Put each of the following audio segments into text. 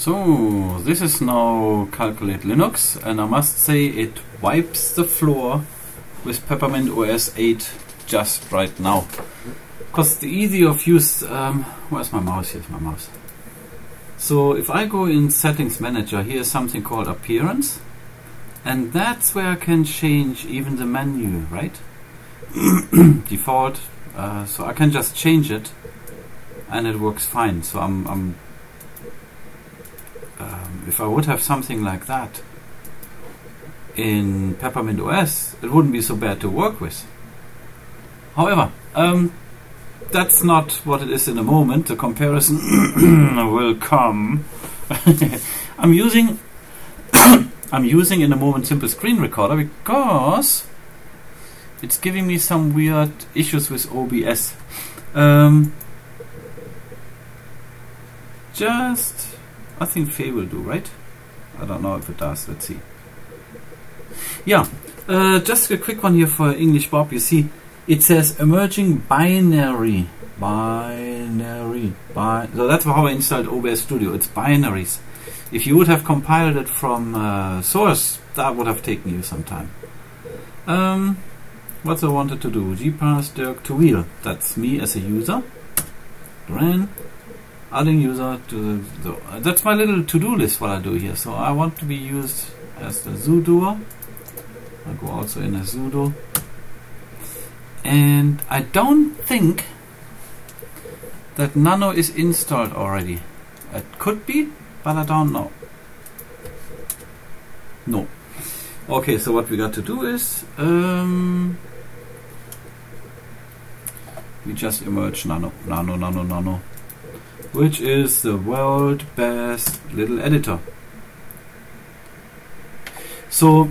So, this is now Calculate Linux, and I must say it wipes the floor with Peppermint OS 8 just right now. Because the easy of use, where's my mouse? Here's my mouse. So if I go in Settings Manager, here's something called Appearance, and that's where I can change even the menu, right? Default, so I can just change it, and it works fine. So if I would have something like that in Peppermint OS, it wouldn't be so bad to work with. However, that's not what it is in a moment. The comparison will come. I'm using in a moment Simple Screen Recorder because it's giving me some weird issues with OBS. I think Faye will do, right? I don't know if it does, let's see. Yeah, just a quick one here for English Bob. You see, it says emerging binary. So that's how I installed OBS Studio, it's binaries. If you would have compiled it from source, that would have taken you some time. What I wanted to do, gpasswd to wheel, that's me as a user. Ran. Adding user to the, that's my little to-do list what I do here. So I want to be used as the sudoer. I go also in as sudo. And I don't think that nano is installed already. It could be, but I don't know. No. Okay, so what we got to do is we just emerge nano, which is the world best little editor. So,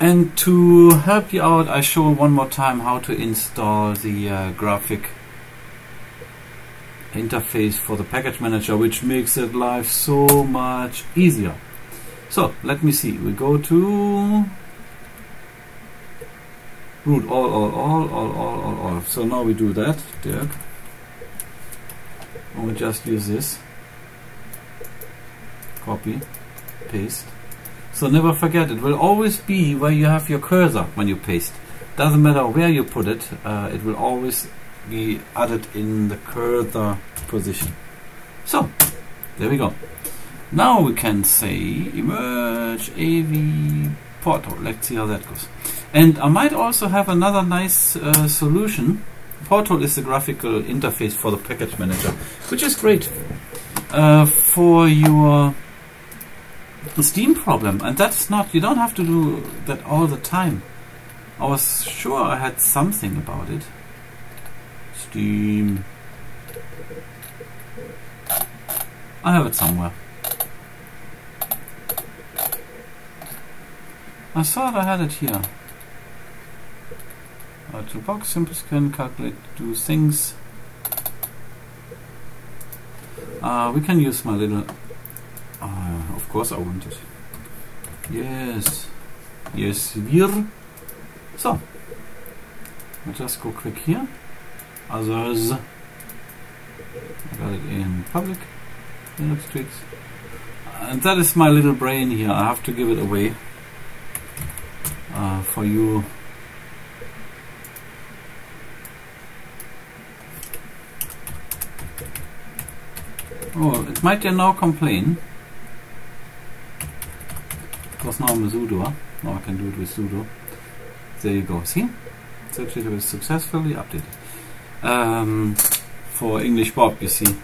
and to help you out, I show one more time how to install the graphic interface for the package manager, which makes it life so much easier. So, let me see, we go to root all. So now we do that, Dirk. And we just use this, copy, paste. So never forget, it will always be where you have your cursor when you paste. Doesn't matter where you put it, it will always be added in the cursor position. So, there we go. Now we can say emerge AV Porthole. Let's see how that goes. And I might also have another nice solution. Porthole is the graphical interface for the package manager, which is great for your Steam problem. And that's not, you don't have to do that all the time. I was sure I had something about it. Steam. I have it somewhere. I thought I had it here. VirtualBox, Simple Screen, Calculate, do things. We can use my little... of course I want it. Yes. Yes, wir. So. I'll just go quick here. Others. I got it in public. Linux tweaks. And that is my little brain here. I have to give it away. For you... Oh, it might now complain. Because now I'm a sudoer. Now I can do it with sudo. There you go. See? Search database successfully updated. For English Bob, you see.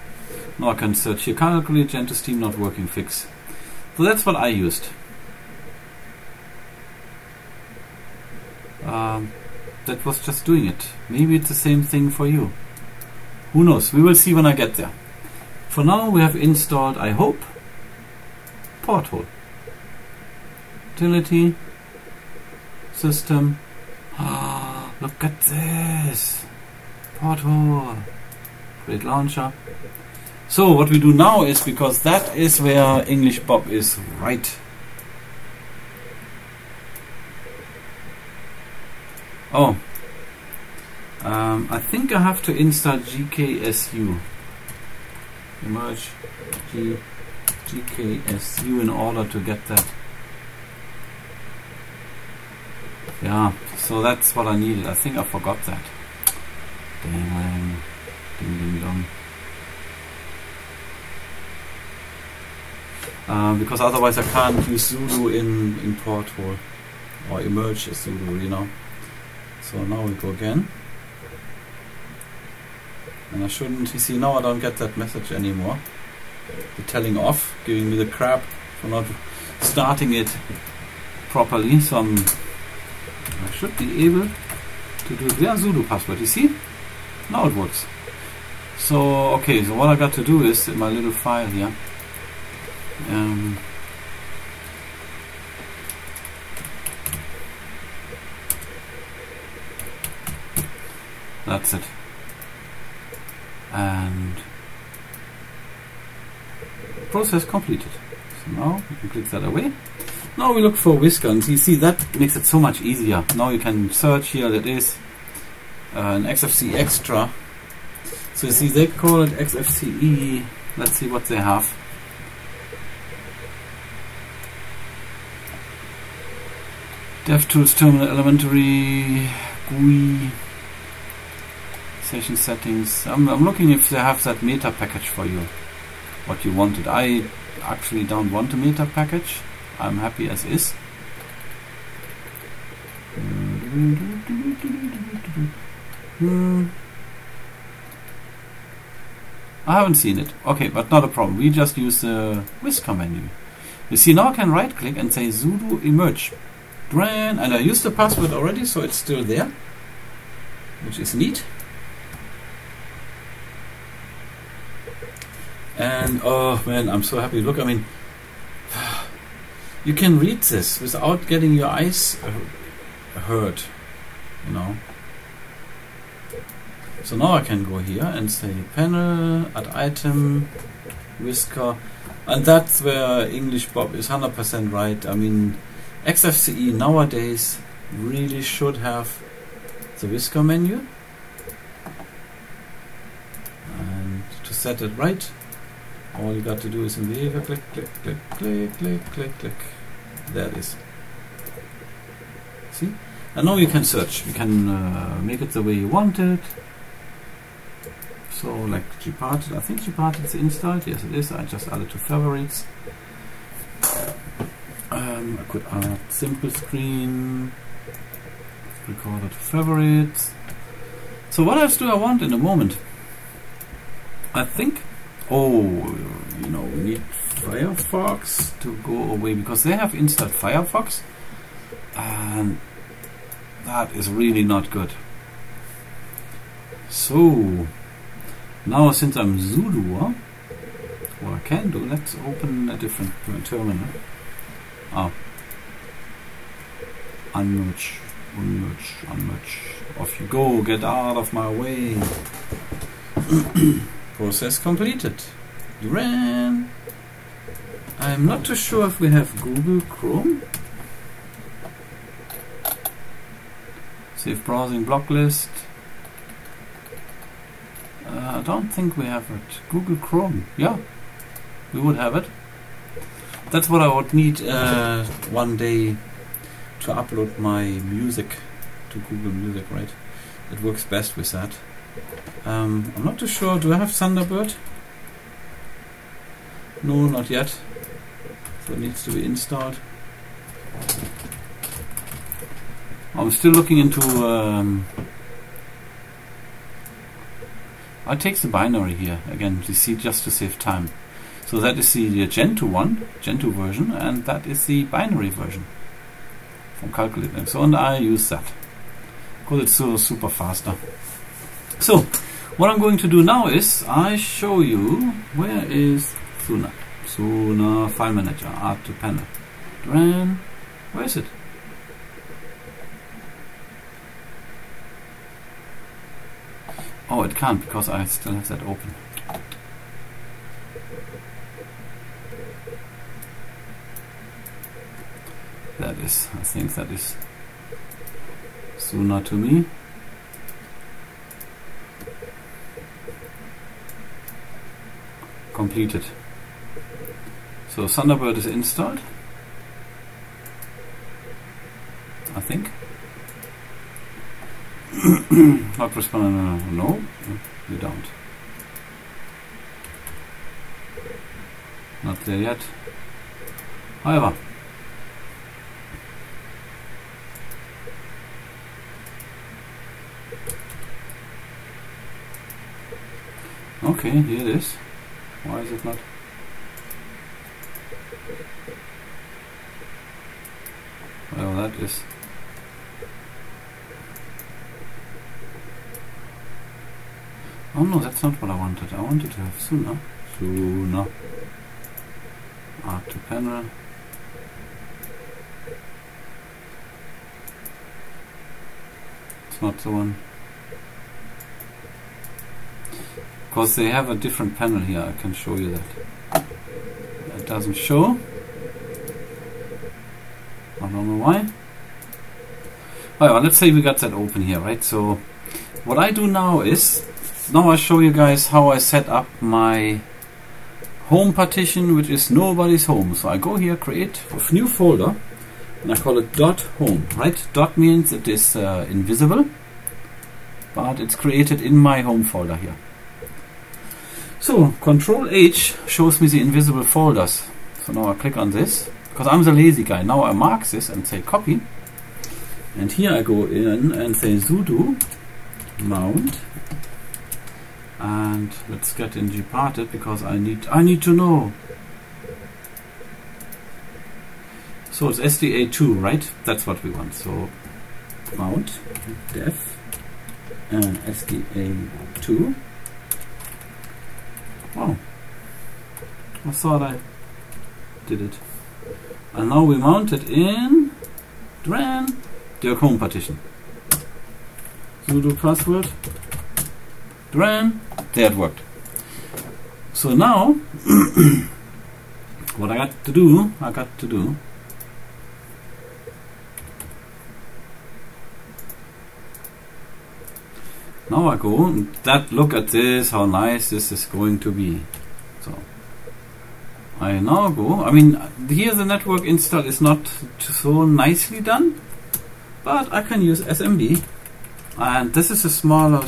Now I can search here. Calculate Gentoo Steam not working fix. So that's what I used. That was just doing it. Maybe it's the same thing for you. Who knows? We will see when I get there. For now we have installed, I hope, Porthole. Utility, system, look at this, Porthole, great launcher. So what we do now is, because that is where English Bob is right. Oh, I think I have to install GKSU. Emerge GKSU in order to get that. Yeah, so that's what I needed. I think I forgot that. Dang, ding ding dong. Because otherwise I can't use Zulu in Porthole or emerge as Zulu, you know. So now we go again. And I shouldn't, you see, now I don't get that message anymore. The telling off, giving me the crap for not starting it properly. So I should be able to do the Zulu password, you see? Now it works. So, okay, so what I got to do is, in my little file here, that's it. And process completed. So now you can click that away. Now we look for Whisker, and you see that makes it so much easier. Now you can search here, that is an XFCE extra. So you see they call it XFCE. Let's see what they have. DevTools Terminal Elementary GUI Session Settings. I'm looking if they have that meta package for you, what you wanted. I actually don't want a meta package. I'm happy as is. I haven't seen it. Okay, but not a problem. We just use the whisker menu. You see, now I can right click and say sudo emerge. And I used the password already, so it's still there, which is neat. And oh man, I'm so happy. Look, I mean, you can read this without getting your eyes hurt, you know. So now I can go here and say panel, add item, whisker, and that's where English Bob is 100% right. I mean, XFCE nowadays really should have the whisker menu, and to set it right, all you got to do is in the area, click, click, click, click, click, click, click. There it is. See? And now you can search. You can make it the way you want it. So like Gparted, I think Gparted is installed. Yes, it is. I just added to favorites. I could add Simple Screen Recorder to favorites. So what else do I want in a moment? I think, oh, you know, we need Firefox to go away because they have installed Firefox, and that is really not good. So now since I'm sudo, what I can do, let's open a different terminal. Ah, unmerge, unmerge, unmerge. Off you go, get out of my way. Process completed. Duran. I'm not too sure if we have Google Chrome. Save browsing block list. I don't think we have it. Google Chrome, yeah, we would have it. That's what I would need one day to upload my music to Google Music, right? It works best with that. I'm not too sure. Do I have Thunderbird? No, not yet. So it needs to be installed. I'm still looking into... I take the binary here again, you see, just to save time. So that is the Gentoo one, Gentoo version, and that is the binary version from Calculate Linux. So, and I use that because it's so super faster. So, what I'm going to do now is I show you where is Suna. Suna file manager, add to panel. Dran, where is it? Oh, it can't because I still have that open. That is, I think that is Suna to me. Completed. So, Thunderbird is installed, I think. Not responding, no, we don't. Not there yet. However, okay, here it is. Why is it not? Well, that is. Oh no, that's not what I wanted. I wanted to have Suna. Suna. Add to panel. It's not the one. Because they have a different panel here, I can show you that. It doesn't show. I don't know why. Well, let's say we got that open here, right? So what I do now is, now I show you guys how I set up my home partition, which is nobody's home. So I go here, create a new folder, and I call it .home, right? Dot means it is invisible, but it's created in my home folder here. So Control H shows me the invisible folders. So now I click on this, because I'm the lazy guy. Now I mark this and say copy. And here I go in and say sudo mount. And let's get in Gparted, because I need to know. So it's SDA2, right? That's what we want. So mount def and SDA2. Wow, I thought I did it. And now we mount it in dir home partition. Sudo password there, it worked. So now what I got to do now, I go and look at this, how nice this is going to be. So I now go, I mean, here the network install is not so nicely done, but I can use SMB, and this is a smaller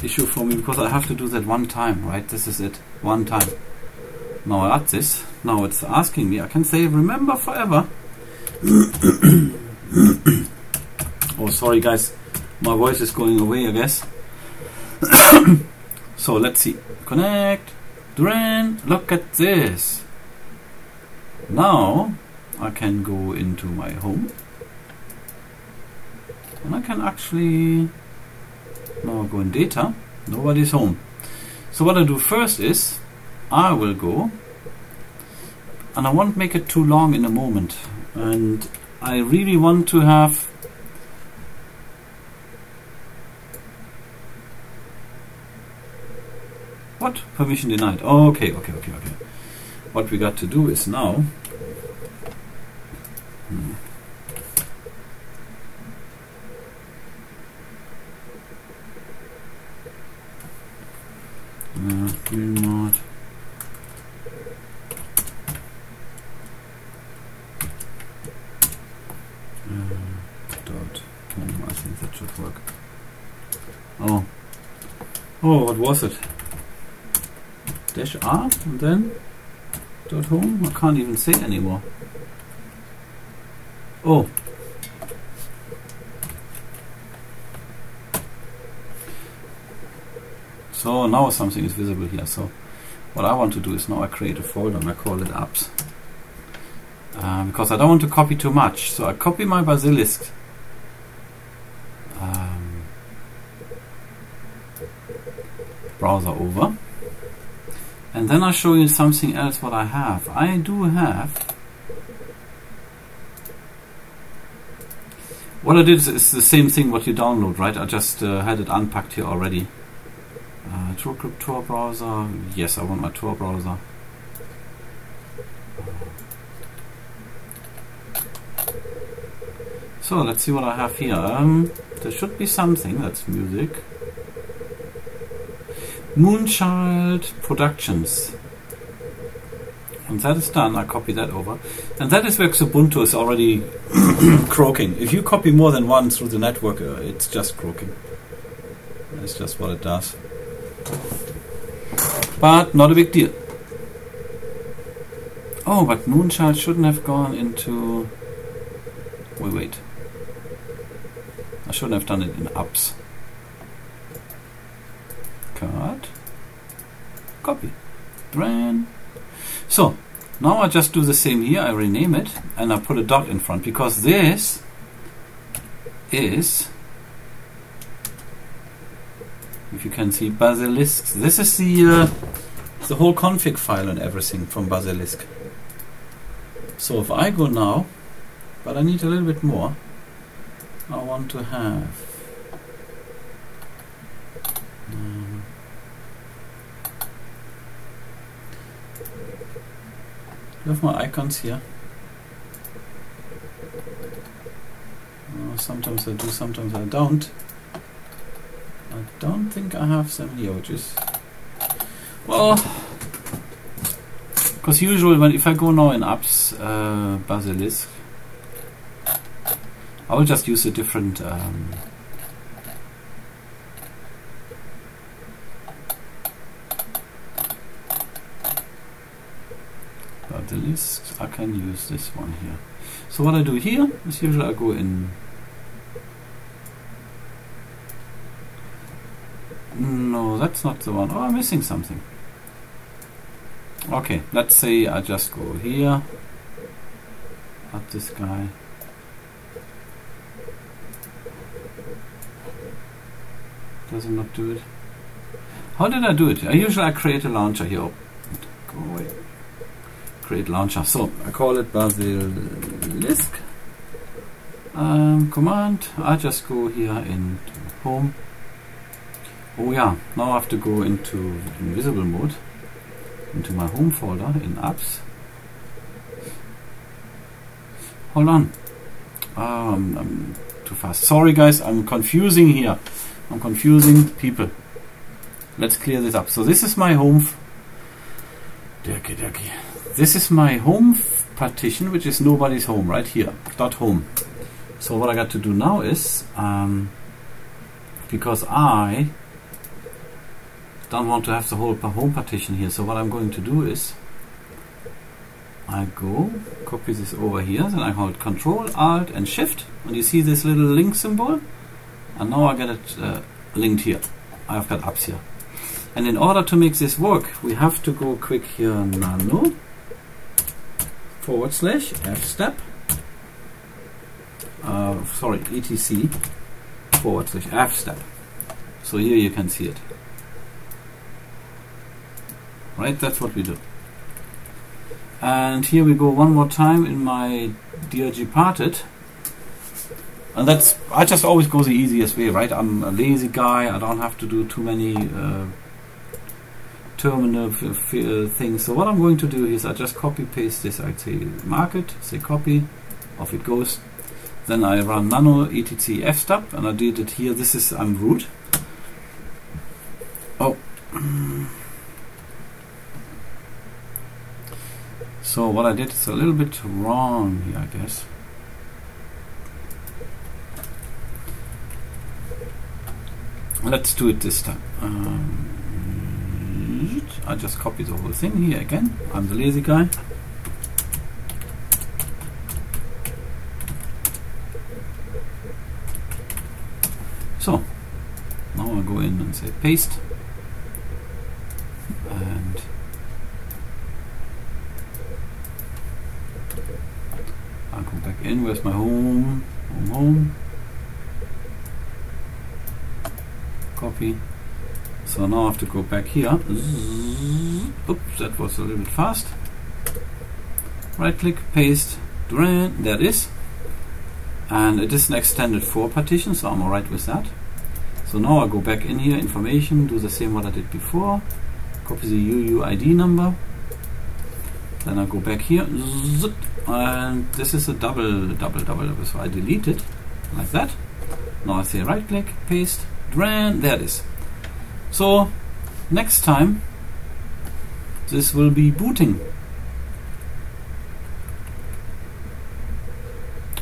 issue for me, because I have to do that one time, right? This is it, one time. Now I add this, now it's asking me, I can say remember forever. Oh, sorry guys, my voice is going away, I guess. So let's see. Connect. Look at this. Now I can go into my home. And I can actually now go in data. Nobody's home. So what I do first is I will go, and I won't make it too long in a moment. And I really want to have what? Permission denied. Oh, okay. What we got to do is now. Remote. I think that should work. Oh, what was it? -r and then .home. I can't even say anymore. Oh, so now something is visible here. So what I want to do is now I create a folder and I call it apps, because I don't want to copy too much. So I copy my Basilisk. Browser over. And then I'll show you something else what I have. I do have... What I did is the same thing what you download, right? I just had it unpacked here already. TrueCrypt Tor browser. Yes, I want my Tor browser. So let's see what I have here. There should be something. That's music. Moonchild Productions. and that is done. I copy that over, and that is where Xubuntu is already croaking. If you copy more than one through the network, it's just croaking. That's just what it does. But not a big deal. Oh, but Moonchild shouldn't have gone into... Wait. I shouldn't have done it in ups. Cut. Copy. Brand. So, now I just do the same here. I rename it and I put a dot in front because this is... If you can see Basilisk. This is the whole config file and everything from Basilisk. So if I go now, but I need a little bit more. I want to have do I have my icons here? Oh, sometimes I do, sometimes I don't. I don't think I have some here, which is well, because usually when if I go now in apps Basilisk, I will just use a different Basilisk. I can use this one here. So what I do here is usually I go in. No, that's not the one. Oh, I'm missing something. Okay, let's say I just go here at this guy. Does it not do it? How did I do it? I usually create a launcher here. Oh, go away. Create launcher. So I call it Basilisk. Command. I just go here into home. Oh yeah, now I have to go into invisible mode, into my home folder in apps. Hold on, I'm too fast. Sorry guys, I'm confusing here. I'm confusing people. Let's clear this up. So this is my home. This is my home partition, which is nobody's home right here. Dot home. So what I got to do now is because I don't want to have the whole home partition here. So what I'm going to do is I go copy this over here, then I hold Control, Alt and Shift, and you see this little link symbol, and now I get it linked here. I've got apps here, and in order to make this work we have to go quick here, nano / fstab sorry etc / fstab. So here you can see it. Right, that's what we do. And here we go one more time in my dear Gparted. And that's, I just always go the easiest way, right? I'm a lazy guy, I don't have to do too many terminal things. So what I'm going to do is I just copy paste this. I say mark it, say copy, off it goes. Then I run nano etc fstab, and I did it here. This is, I'm root. Oh. So what I did is a little bit wrong here, I guess. Let's do it this time. I just copy the whole thing here again. I'm the lazy guy. So now I'll go in and say paste. And I'll go back in. Where's my home? Home. Copy. So now I have to go back here. Oops, that was a little bit fast. Right click, paste. There it is. And it is an extended 4 partition, so I'm alright with that. So now I go back in here, information, do the same what I did before. Copy the UUID number. Then I go back here. And this is a double, so I delete it like that. Now I say right click, paste, and there it is. So next time this will be booting.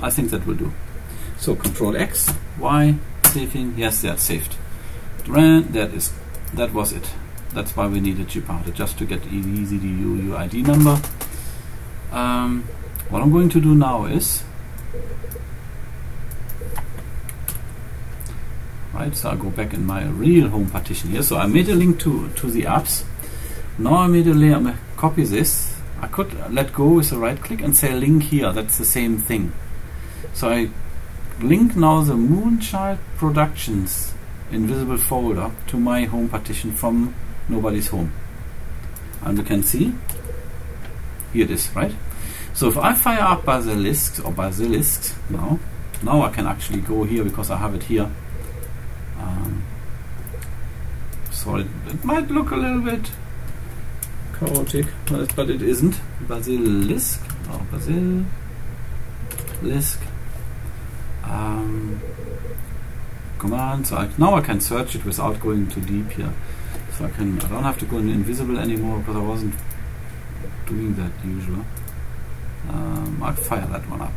I think that will do. So Control X, Y, saving. Yes, that's saved. That was it. That's why we needed Gparted, just to get easy the UUID number. What I'm going to do now is, right, so I'll go back in my real home partition here. So I made a link to the apps. Now I made a layer, copy this. I could let go with a right click and say link here. That's the same thing. So I link now the Moonchild Productions invisible folder to my home partition from nobody's home. And you can see, here it is, right? So if I fire up Basilisk, or Basilisk now I can actually go here because I have it here. So it might look a little bit chaotic, but it isn't. Basilisk, or Basilisk. Command, so now I can search it without going too deep here. So I don't have to go in invisible anymore because I wasn't doing that usually. I'll fire that one up.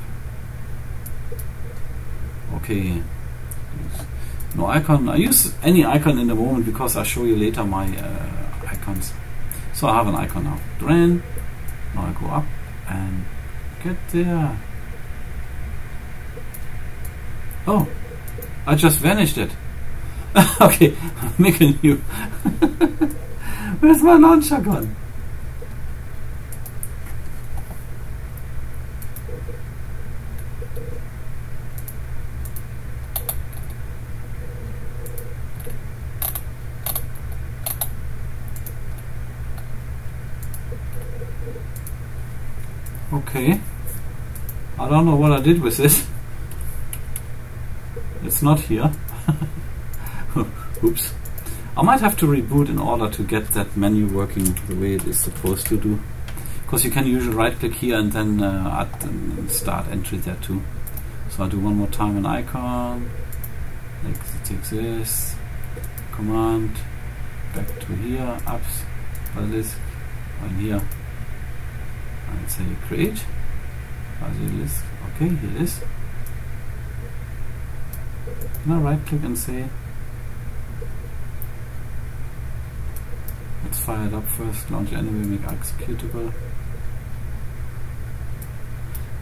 Okay. No icon. I use any icon in the moment because I'll show you later my icons. So I have an icon now. Dran. Now I go up and get there. Oh. I just vanished it. Okay, make a new. Where's my launcher gone? Okay. I don't know what I did with this. It's not here. Oops. I might have to reboot in order to get that menu working the way it is supposed to do. Because you can usually right click here and then add and start entry there too. So I'll do one more time an icon. Like this. Command. Back to here. Apps. Basilisk. And here. And say create. Basilisk. Okay, here it is. Now right click and say, let's fire it up first, launch anyway, make executable.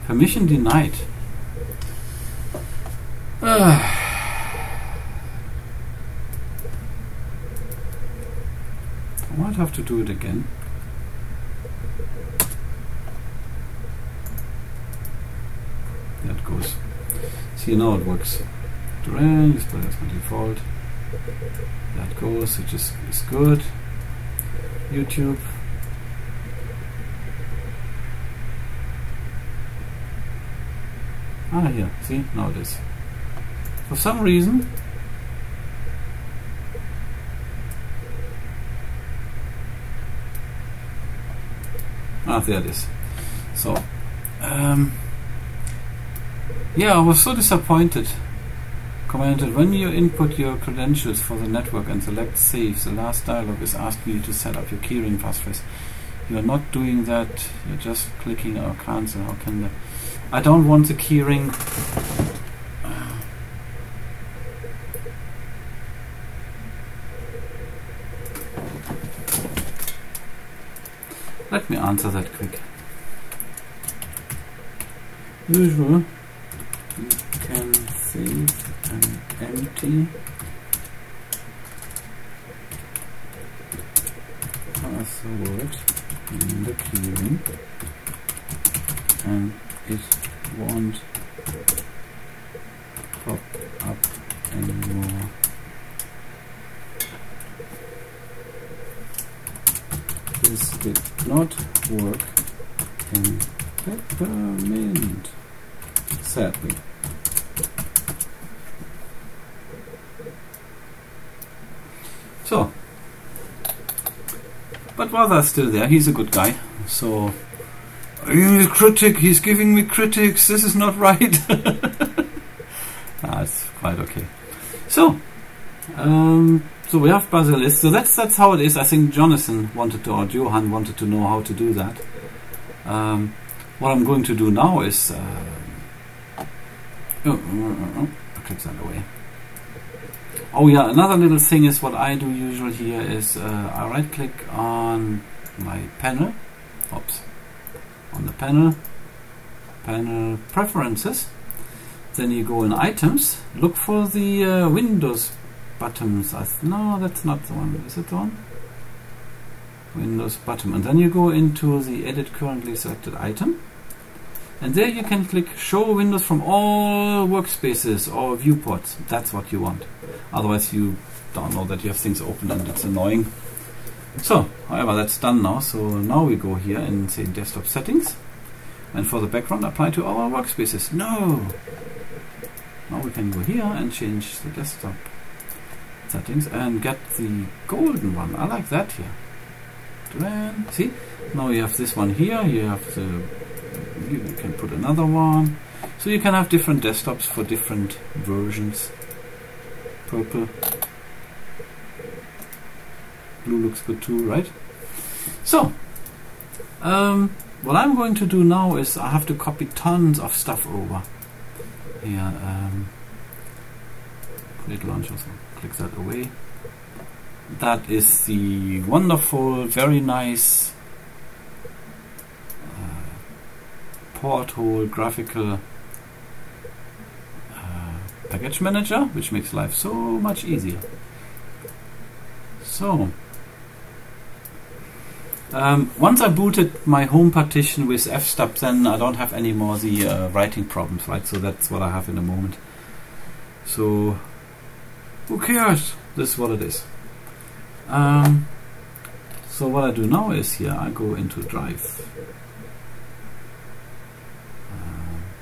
Permission denied. I might have to do it again. There it goes. See, now it works. Display as my default. That goes, which is good. YouTube. Ah, here, see, now it is. For some reason, there it is. So, yeah, I was so disappointed. Commented, when you input your credentials for the network and select save, the last dialog is asking you to set up your keyring passphrase. You are not doing that, you're just clicking or cancel. How can the I don't want the keyring. Let me answer that quick. Usual, you can save and empty password in the keyring, and it won't pop up anymore. This did not work in Peppermint, sadly. So, but Rather's still there, he's a good guy. So, critic, he's giving me critics, this is not right. It's quite okay. So, so we have Basilisk, so that's how it is. I think Jonathan wanted to, or Johan wanted to know how to do that. What I'm going to do now is The click's underway. Oh yeah, another little thing is what I do usually here is I right click on my panel, on the panel preferences, then you go in items, look for the Windows buttons, no that's not the one, is it the one? Windows button, and then you go into the edit currently selected item, and there you can click show windows from all workspaces or viewports. That's what you want, otherwise you don't know that you have things open and it's annoying. So however, that's done now, so now we go here and say desktop settings, and for the background apply to our workspaces. No, now we can go here and change the desktop settings and get the golden one. I like that here. See, now you have this one here, you have you can put another one, so you can have different desktops for different versions. Purple, blue looks good too, right? So what I'm going to do now is I have to copy tons of stuff over here. Create launcher, so click that away. That is the wonderful, very nice Porthole graphical package manager, which makes life so much easier. So once I booted my home partition with fstab, then I don't have any more the writing problems, right? So that's what I have in a moment. So who cares? This is what it is. So what I do now is here I go into Drive.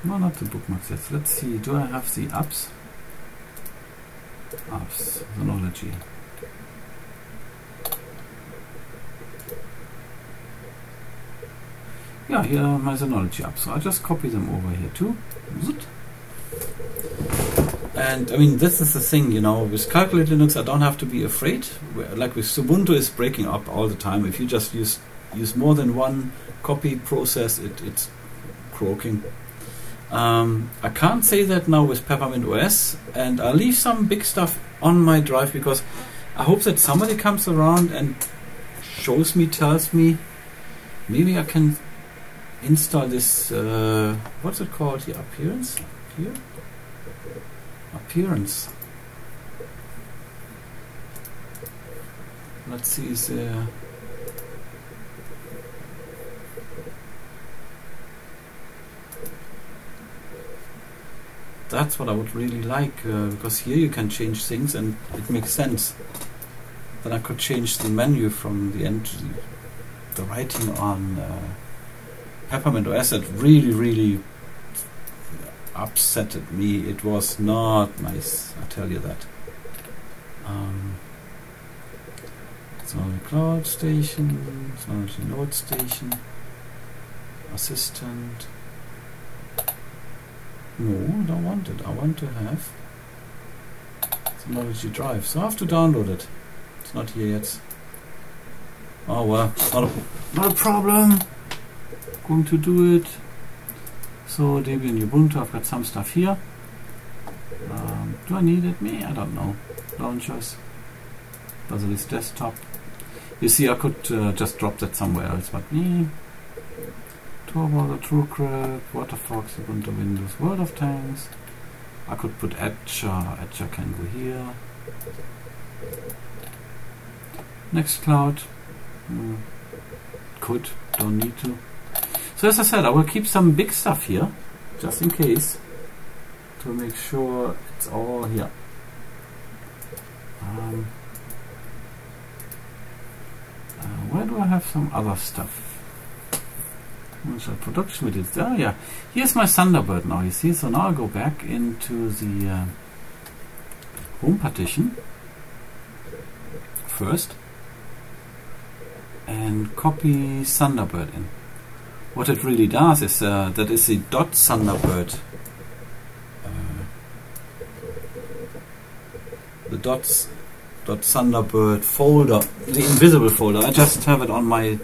No, not the bookmarks yet. Let's see. Do I have the apps? Apps, Synology. Yeah, here are my Synology apps. So I just copy them over here too. And I mean, this is the thing, you know, with Calculate Linux I don't have to be afraid. Like with Ubuntu is breaking up all the time. If you just use more than one copy process, it's croaking. I can't say that now with Peppermint OS, and I'll leave some big stuff on my drive because I hope that somebody comes around and shows me, tells me, maybe I can install this, what's it called here, appearance? Here? Appearance. Let's see, is there that's what I would really like, because here you can change things and it makes sense. Then I could change the menu from the end to the writing on Peppermint OS. It really upset at me. It was not nice, I tell you that. Synology Cloud Station, Synology Node Station, Assistant. No, I don't want it. I want to have Synology Drive, so I have to download it. It's not here yet. Oh well, not a problem. Going to do it. So Debian, Ubuntu, I've got some stuff here. Do I need it? Me? I don't know. Launchers. Basilisk desktop. You see, I could just drop that somewhere else, but me. Tor browser, TrueCrypt, WaterFox, Ubuntu, Windows, World of Tanks. I could put Etcher. Etcher can go here. Nextcloud. Could. Don't need to. So as I said, I will keep some big stuff here, just in case, to make sure it's all here. Where do I have some other stuff? Moonchild Productions, we did there, oh, yeah. Here's my Thunderbird now, you see, so now I go back into the home partition first and copy Thunderbird in. What it really does is that is the .Thunderbird. The .Thunderbird folder, the invisible folder. I just have it on my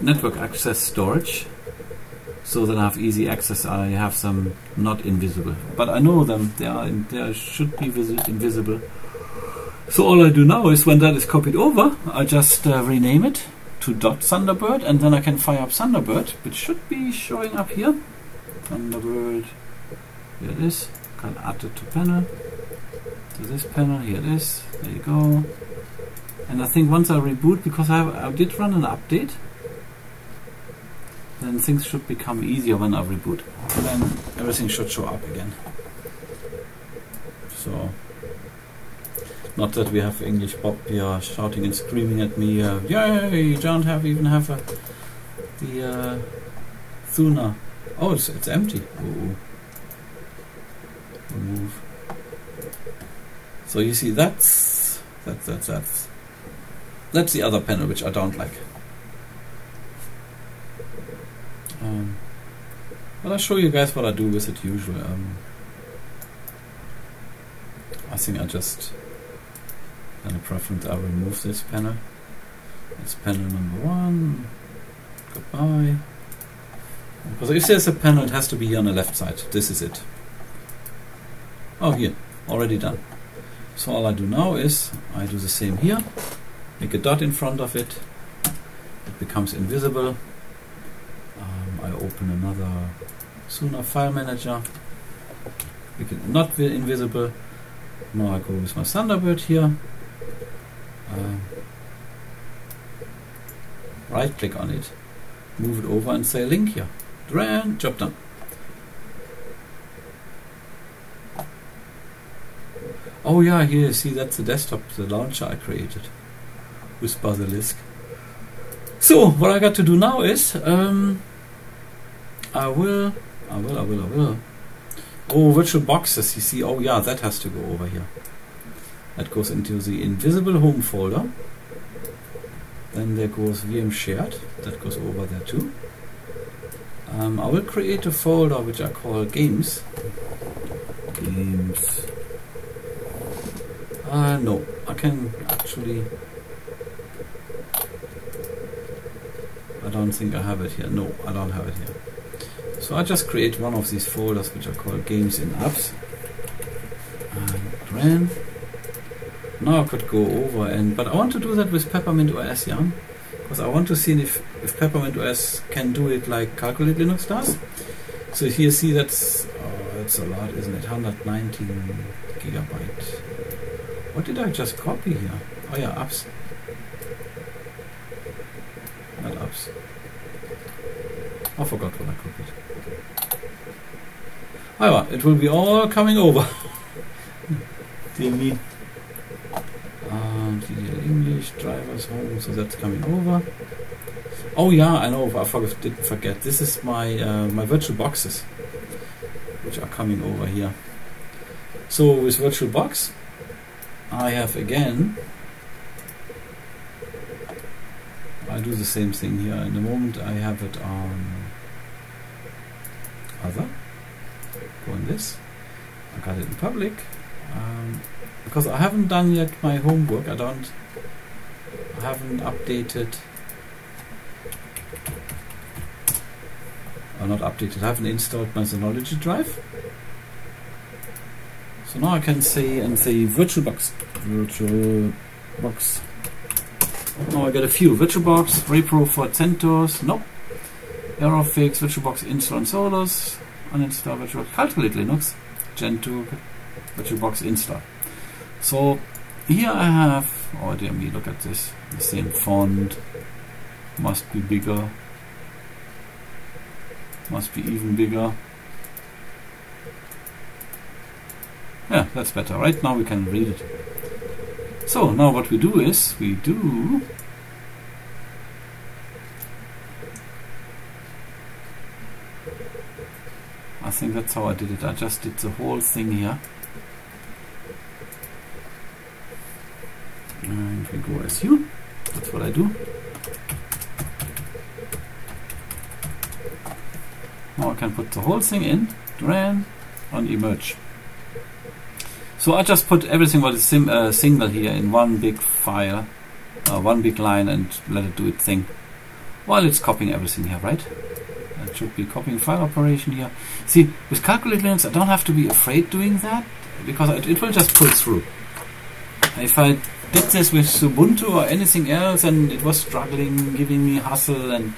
network access storage. so that I have easy access. I have some not invisible, but I know them. They should be invisible. So all I do now is when that is copied over, I just rename it to .Thunderbird, and then I can fire up Thunderbird, which should be showing up here. Thunderbird, here it is. Can add it to panel, to this panel. Here it is. There you go. And I think once I reboot, because I did run an update, then things should become easier when I reboot. And then everything should show up again. So, not that we have English Bob here shouting and screaming at me, yay, you don't have even have the Suna. Oh, it's empty. Ooh. Remove. So you see, that's the other panel which I don't like. But I'll show you guys what I do with it usually. I think I just in the preference I remove this panel. It's panel number 1. Goodbye. Because if there's a panel, it has to be here on the left side. This is it. Oh, here, already done. So all I do now is I do the same here. Make a dot in front of it. It becomes invisible. I open another Suna file manager. Make it not invisible. Now I go with my Thunderbird here. Right click on it, move it over and say link here. Dran, job done. Oh yeah, here you see that's the desktop, the launcher I created with Basilisk. So what I got to do now is I will. Oh, virtual boxes, you see, oh yeah, that has to go over here. That goes into the invisible home folder. Then there goes VM shared, that goes over there too. I will create a folder which I call games. Games. No, I can actually. I don't think I have it here. No, I don't have it here. So I just create one of these folders which I call games in apps. And ran. Now I could go over and, but I want to do that with Peppermint OS, yeah, because I want to see if Peppermint OS can do it like Calculate Linux does. So here, see that's a lot, isn't it? 119 GB. What did I just copy here? Oh yeah, apps. Not apps. I forgot what I copied. However, it will be all coming over. Dear me. English drivers home, so that's coming over. Oh yeah, I know. I didn't forget. This is my my virtual boxes, which are coming over here. So with VirtualBox, I have again. I do the same thing here. In the moment, I have it on other. Go on this. I got it in public. Because I haven't done yet my homework, I haven't updated, or not updated, I haven't installed my Synology drive. So now I can say VirtualBox, VirtualBox. Now I get a few, VirtualBox, repro for CentOS, nope, error fix, VirtualBox install and solos, uninstall VirtualBox, Calculate Linux, Gentoo, VirtualBox install. So here I have, oh dear me, look at this, the same font, must be bigger, must be even bigger. Yeah, that's better, right now we can read it. So now what we do is, I think that's how I did it, I just did the whole thing here. And we go as you. That's what I do. Now I can put the whole thing in. Dran on emerge. So I just put everything what is single here in one big file, one big line, and let it do its thing. While it's copying everything here, right? That should be copying file operation here. See, with Calculate Linux, I don't have to be afraid doing that, because it will just pull through. If I did this with Ubuntu or anything else, and it was struggling, giving me hassle, and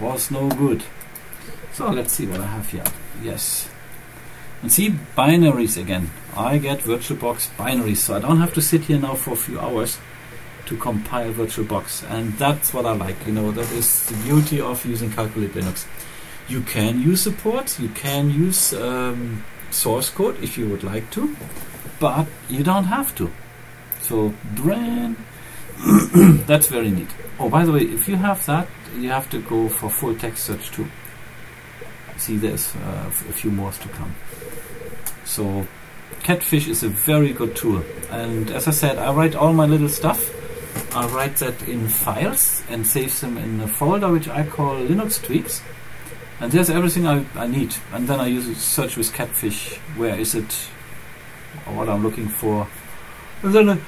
was no good. So let's see what I have here. Yes. And see, binaries again. I get VirtualBox binaries, so I don't have to sit here now for a few hours to compile VirtualBox, and that's what I like. You know, that is the beauty of using Calculate Linux. You can use support, you can use source code if you would like to, but you don't have to. So that's very neat. Oh, by the way, if you have that, you have to go for full text search too. See, there's a few more to come. So Catfish is a very good tool, and as I said, I write all my little stuff. I write that in files and save them in a folder which I call Linux Tweaks, and there's everything I need, and then I use it, search with Catfish, where is it, what I'm looking for, and then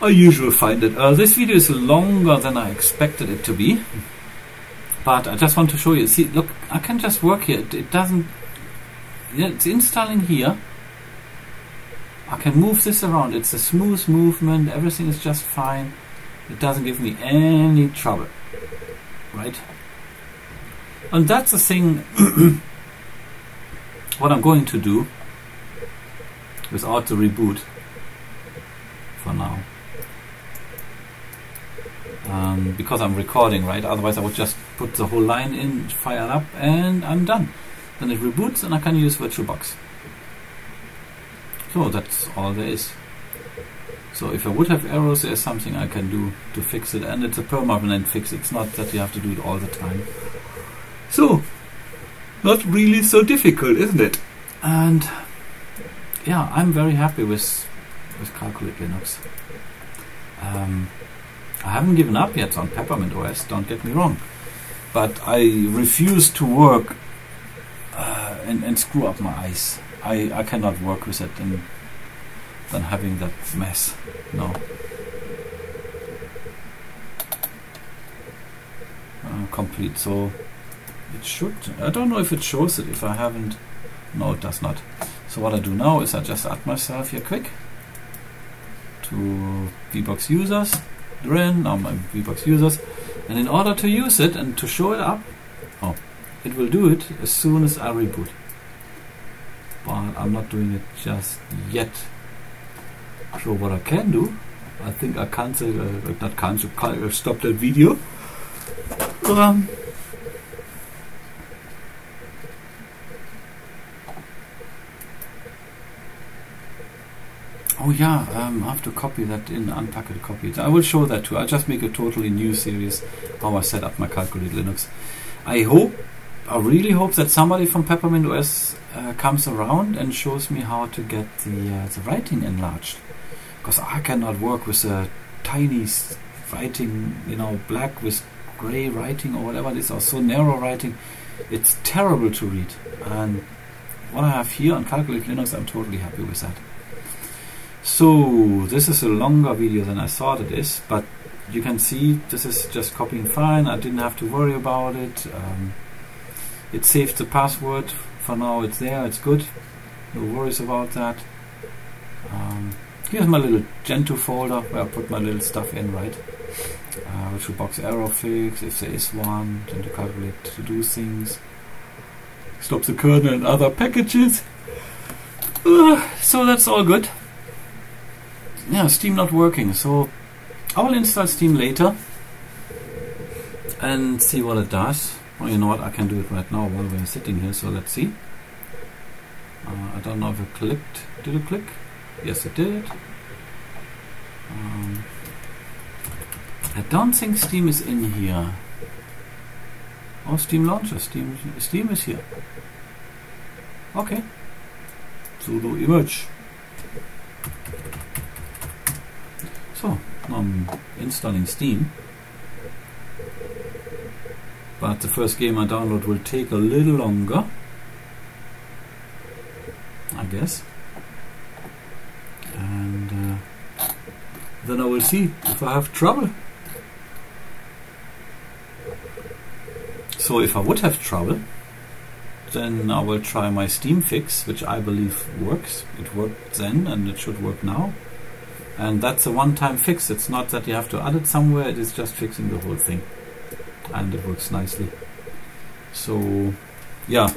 I usually find it. This video is longer than I expected it to be, but I just want to show you. See, look, I can just work here. It doesn't, yeah, it's installing here. I can move this around. It's a smooth movement. Everything is just fine. It doesn't give me any trouble, right? And that's the thing. What I'm going to do without the reboot for now, because I'm recording, right? Otherwise, I would just put the whole line in, fire up, and I'm done. Then it reboots, and I can use VirtualBox. So that's all there is. So if I would have errors, there's something I can do to fix it, and it's a permanent fix. It's not that you have to do it all the time. So, not really so difficult, isn't it? And yeah, I'm very happy with Calculate Linux. I haven't given up yet on Peppermint OS, don't get me wrong, but I refuse to work and screw up my eyes. I cannot work with it and then having that mess. No. Complete. So it should. I don't know if it shows it. If I haven't, no, it does not. So what I do now is I just add myself here quick to VBox users. Now my VBox users, and in order to use it and to show it up, oh, it will do it as soon as I reboot. But I'm not doing it just yet. So what I can do, I think I cancel, not cancel, stop that video. Oh yeah, I have to copy that in, unpack it, copy it. I will show that too. I'll just make a totally new series how I set up my Calculate Linux. I hope, I really hope that somebody from Peppermint OS comes around and shows me how to get the writing enlarged, because I cannot work with a tiny writing, you know, black with gray writing or whatever it is, or so narrow writing. It's terrible to read. And what I have here on Calculate Linux, I'm totally happy with that. So this is a longer video than I thought it is, but you can see this is just copying fine. I didn't have to worry about it. It saved the password for now. It's there. It's good. No worries about that. Here's my little Gentoo folder where I put my little stuff in, right? VirtualBox error fix if there is one, Gentoo calculate to do things, stop the kernel and other packages. So that's all good. Yeah, Steam not working, so I will install Steam later and see what it does. Well, you know what, I can do it right now while we're sitting here, so let's see. I don't know if it clicked. Did it click? Yes, it did. I don't think Steam is in here. Oh, Steam launcher. Steam is here. Okay. Sudo emerge. So, I'm installing Steam, but the first game I download will take a little longer, I guess, and then I will see if I have trouble. So if I would have trouble, then I will try my Steam fix, which I believe works. It worked then and it should work now. And that's a one-time fix. It's not that you have to add it somewhere, it is just fixing the whole thing. And it works nicely. So, yeah.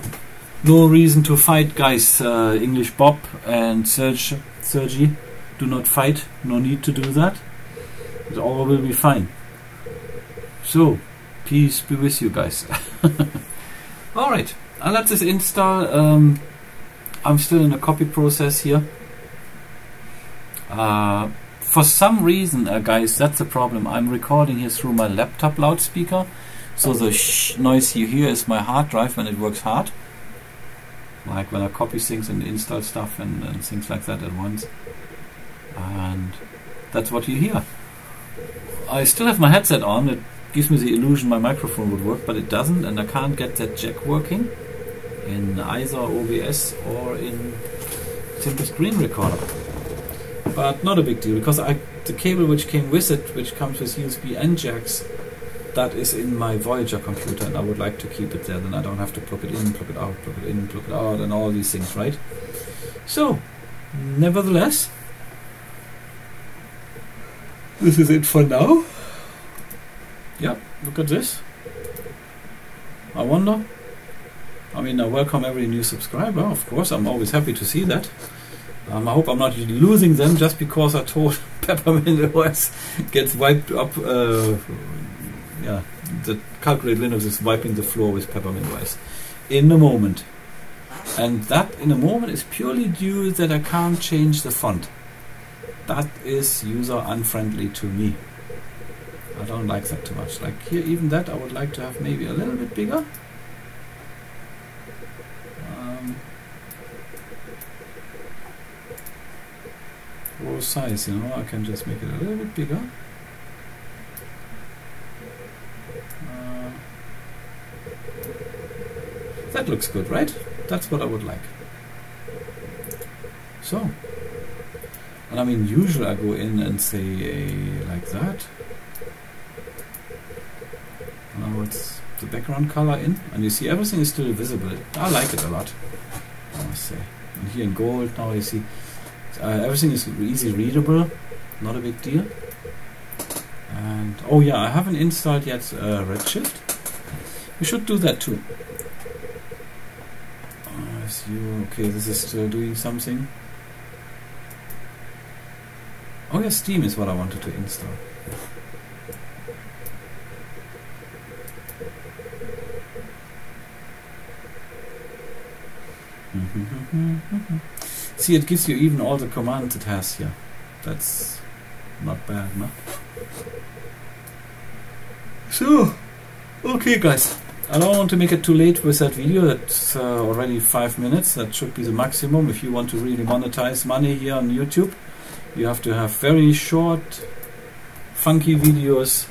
No reason to fight, guys. English Bob and Sergi, do not fight. No need to do that. It all will be fine. So, peace be with you guys. Alright, I'll let this install. I'm still in a copy process here. For some reason, guys, that's a problem. I'm recording here through my laptop loudspeaker. So the noise you hear is my hard drive when it works hard. Like when I copy things and install stuff and things like that at once. And that's what you hear. I still have my headset on. It gives me the illusion my microphone would work, but it doesn't, and I can't get that jack working in either OBS or in Simple Screen Recorder. But not a big deal, because the cable which came with it, which comes with USB and jacks, that is in my Voyager computer, and I would like to keep it there. Then I don't have to plug it in, plug it out, plug it in, plug it out, and all these things, right? So, nevertheless, this is it for now. Yeah, look at this. I wonder. I mean, I welcome every new subscriber, of course. I'm always happy to see that. I hope I'm not losing them just because I told Peppermint OS gets wiped up. Yeah, the Calculate Linux is wiping the floor with Peppermint OS in a moment. And that in a moment is purely due that I can't change the font. That is user unfriendly to me. I don't like that too much. Like here, even that I would like to have maybe a little bit bigger. Row size, you know, I can just make it a little bit bigger. That looks good, right? That's what I would like. So, and I mean, usually I go in and say like that. Now it's the background color in, and you see everything is still visible. I like it a lot, I must say. And here in gold, now you see everything is easy readable, not a big deal. And oh yeah, I haven't installed yet Redshift. We should do that too. Okay, this is still doing something. Oh yeah, Steam is what I wanted to install. See, it gives you even all the commands it has here. That's not bad, no? So, okay guys. I don't want to make it too late with that video. That's already 5 minutes. That should be the maximum. If you want to really monetize money here on YouTube, you have to have very short, funky videos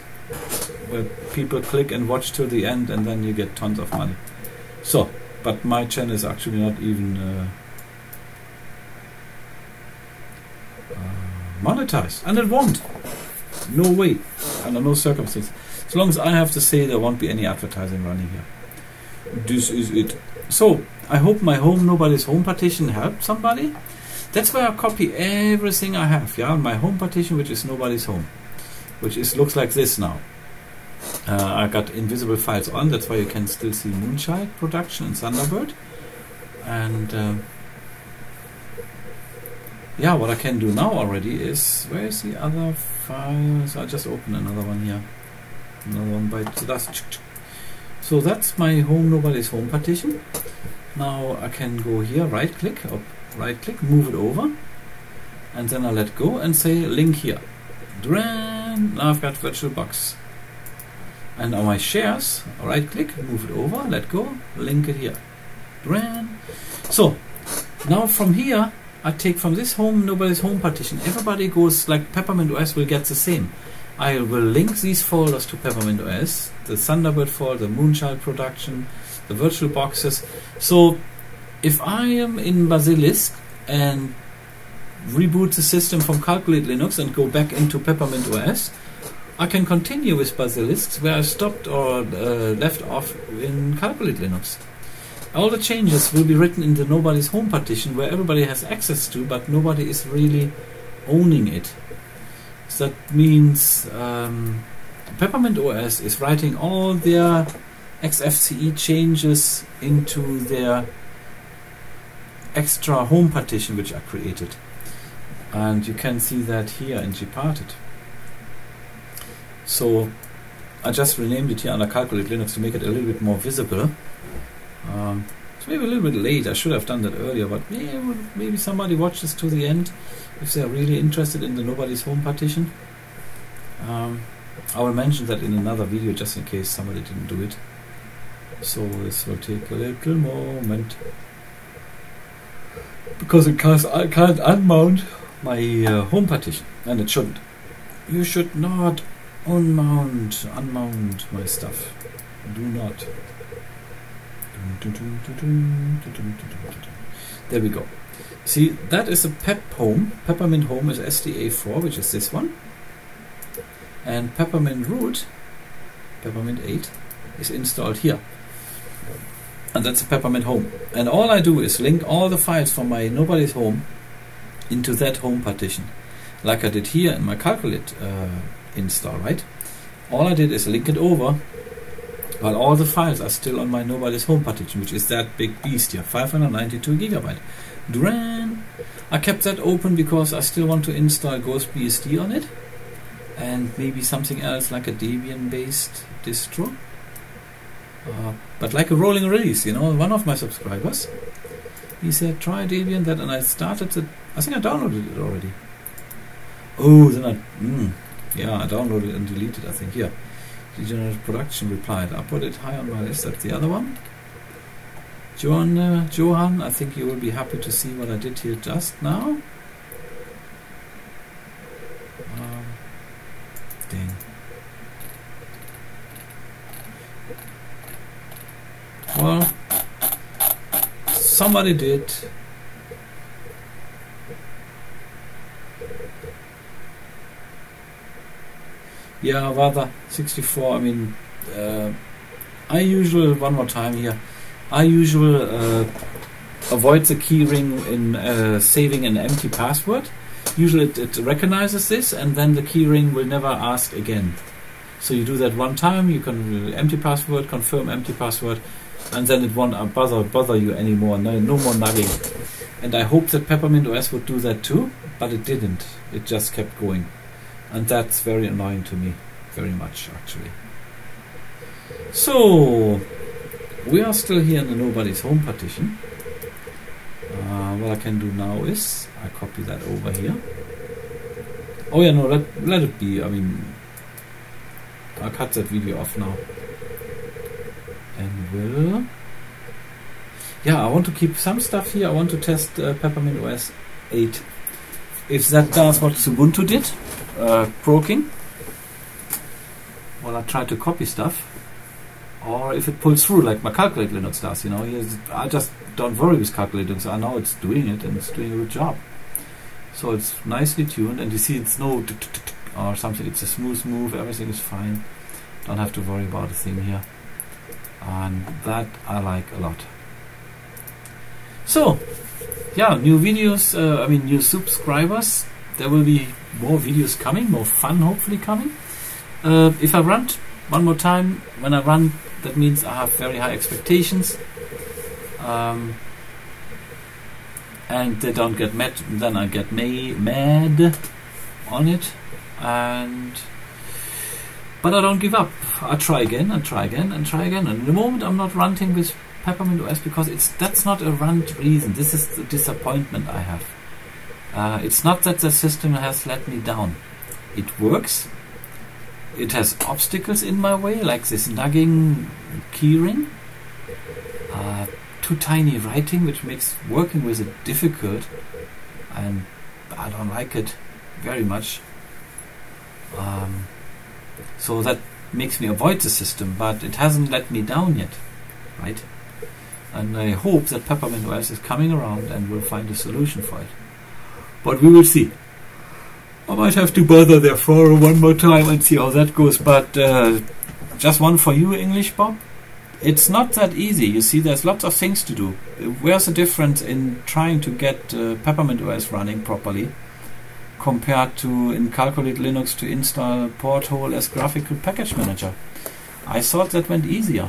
where people click and watch till the end, and then you get tons of money. So, but my channel is actually not even monetized, and it won't. No way, under no circumstances. As long as I have to say, there won't be any advertising running here. This is it. So, I hope my home, nobody's home partition helped somebody. That's where I copy everything I have. Yeah, my home partition, which is nobody's home, which is looks like this now. I got invisible files on. That's why you can still see Moonchild Production and Thunderbird. And yeah, what I can do now already is, where is the other files? I'll just open another one here. Another one by so that's my home, nobody's home partition. Now I can go here, right click, move it over, and then I let go and say link here. Now I've got VirtualBox. And on my shares, right click, move it over, let go, link it here. So now from here, I take from this home, nobody's home partition. Everybody goes like Peppermint OS will get the same. I will link these folders to Peppermint OS, the Thunderbird folder, the Moonchild Production, the virtual boxes. So if I am in Basilisk and reboot the system from Calculate Linux and go back into Peppermint OS, I can continue with Basilisk where I stopped or left off in Calculate Linux. All the changes will be written in the nobody's home partition where everybody has access to, but nobody is really owning it. So that means Peppermint OS is writing all their xfce changes into their extra home partition which are created. And you can see that here in Gparted. So I just renamed it here under Calculate Linux to make it a little bit more visible. It's maybe a little bit late, I should have done that earlier, but maybe somebody watches to the end if they're really interested in the nobody's home partition. I will mention that in another video just in case somebody didn't do it. So this will take a little moment. Because it can't unmount my home partition, and it shouldn't. You should not unmount my stuff. Do not. There we go. See, that is a pep home. Peppermint home is SDA4, which is this one. And Peppermint root, Peppermint 8, is installed here. And that's a Peppermint home. And all I do is link all the files from my nobody's home into that home partition. Like I did here in my Calculate install, right? All I did is link it over, while all the files are still on my nobody's home partition, which is that big beast here, 592 gigabyte. Duran! I kept that open because I still want to install GhostBSD on it. And maybe something else like a Debian-based distro. But like a rolling release, you know, one of my subscribers, he said, try Debian, that, and I started it. I think I downloaded it already. Oh, then I downloaded it and deleted, I think, yeah. Degenerate Production replied. I put it high on my list, that's the other one. Johan, I think you will be happy to see what I did here just now. Well, somebody did. Yeah, rather 64. I mean, one more time here. I usually avoid the key ring in saving an empty password. Usually it recognizes this, and then the key ring will never ask again. So you do that one time. You can empty password, confirm empty password. And then it won't bother you anymore. No more nagging. And I hope that Peppermint OS would do that too, but it didn't. It just kept going, and that's very annoying to me, very much actually. So we are still here in the nobody's home partition. What I can do now is I copy that over here. Oh yeah, no, let it be. I mean, I'll cut that video off now. And will... Yeah, I want to keep some stuff here. I want to test Peppermint OS 8. If that does what Ubuntu did, proking, well, I try to copy stuff. Or if it pulls through like my Calculate Linux does, you know. I just don't worry with Calculate Linux. I know it's doing it and it's doing a good job. So it's nicely tuned, and you see it's no or something. It's a smooth move. Everything is fine. Don't have to worry about a thing here. And that I like a lot. So, yeah, new videos, new subscribers. There will be more videos coming, more fun hopefully coming. If I run one more time, when I run, that means I have very high expectations. And they don't get met, then I get mad on it. But I don't give up. I try again and try again and try again. And at the moment I'm not ranting with Peppermint OS because that's not a rant reason. This is the disappointment I have. It's not that the system has let me down. It works. It has obstacles in my way, like this nagging keyring. Too tiny writing, which makes working with it difficult. And I don't like it very much. So that makes me avoid the system, but it hasn't let me down yet, right? And I hope that Peppermint OS is coming around and will find a solution for it. But we will see. I might have to bother their forum one more time and see how that goes, but just one for you, English Bob. It's not that easy. You see, there's lots of things to do. Where's the difference in trying to get Peppermint OS running properly compared to in Calculate Linux to install Porthole as graphical package manager? I thought that went easier.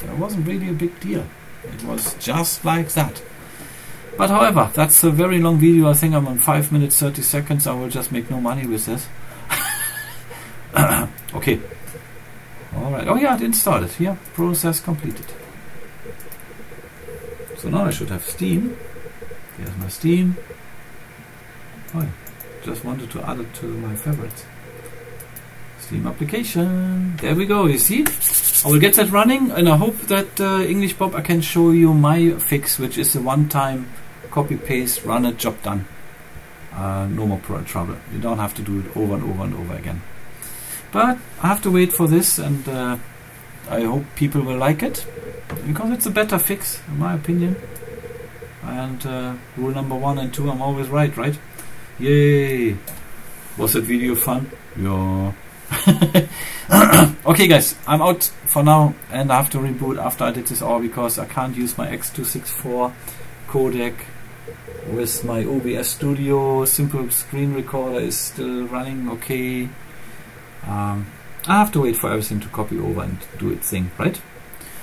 There wasn't really a big deal. It was just like that. But however, that's a very long video. I think I'm on 5 minutes 30 seconds. I will just make no money with this. Okay. Alright. Oh yeah, it installed it. Yeah, process completed. So now I should have Steam. Here's my Steam. Oh, yeah. Just wanted to add it to my favorites. Steam application. There we go. You see? I will get that running, and I hope that English Bob, I can show you my fix, which is a one-time copy-paste, run it, job done. No more trouble. You don't have to do it over and over and over again. But I have to wait for this, and I hope people will like it, because it's a better fix, in my opinion. And rule number 1 and 2, I'm always right, right? Yay! Was that video fun? Yeah. Okay guys, I'm out for now, and I have to reboot after I did this all, because I can't use my x264 codec with my OBS Studio. Simple Screen Recorder is still running okay. I have to wait for everything to copy over and do its thing, right?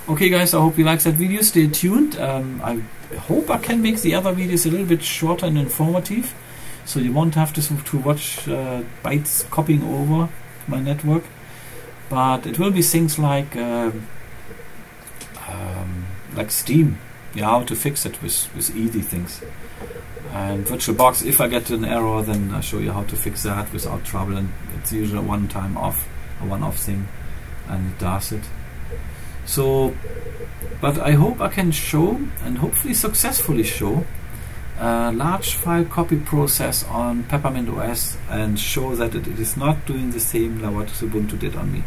Okay guys, I hope you liked that video. Stay tuned. I hope I can make the other videos a little bit shorter and informative, so you won't have to watch bytes copying over my network. But it will be things like Steam, yeah, how to fix it with easy things, and VirtualBox. If I get an error, then I show you how to fix that without trouble, and it's usually a one-off thing, and it does it. So, but I hope I can show, and hopefully successfully show, a large file copy process on Peppermint OS, and show that it is not doing the same like what Ubuntu did on me.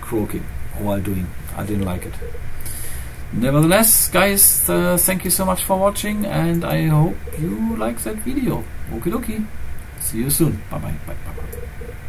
Croaking while doing. I didn't like it. Nevertheless, guys, thank you so much for watching, and I hope you like that video. Okie dokie. See you soon. Bye bye. Bye bye.